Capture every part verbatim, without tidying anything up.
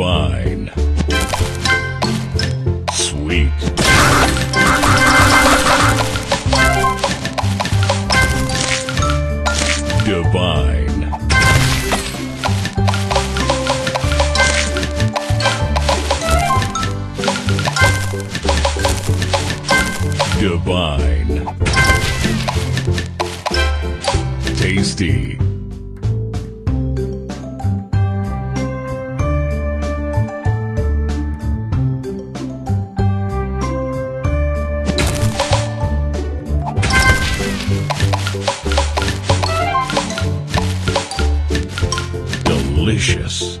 divine. Sweet. Divine. Divine. Tasty. Delicious.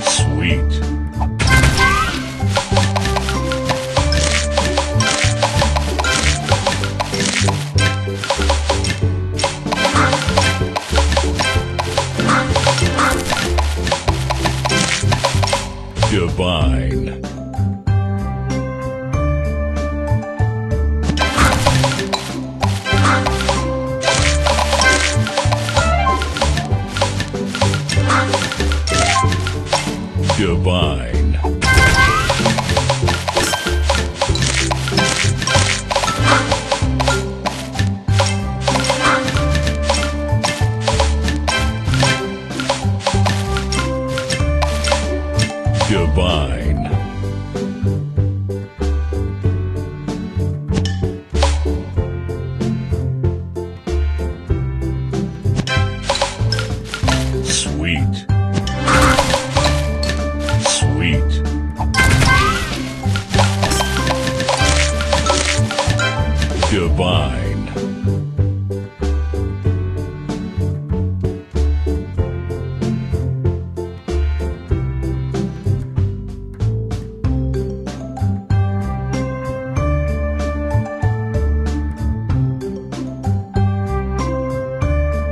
Sweet. Divine. Divine. Divine. Sweet. Sweet. Divine. Divine.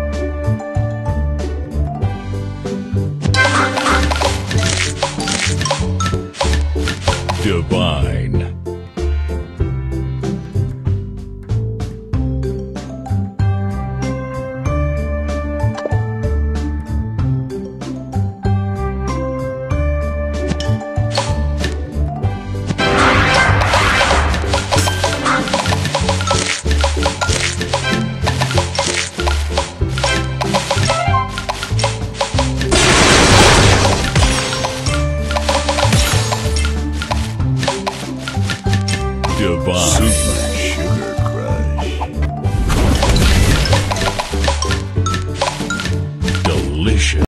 Divine.